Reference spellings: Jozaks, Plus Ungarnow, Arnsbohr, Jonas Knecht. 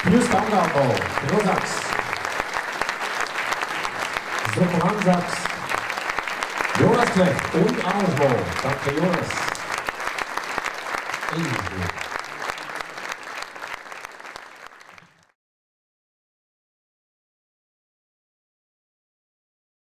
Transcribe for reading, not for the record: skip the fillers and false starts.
Plus Ungarnow, Jozaks, Sopran-Sax, Jonas Knecht und Arnsbohr. Danke, Jonas.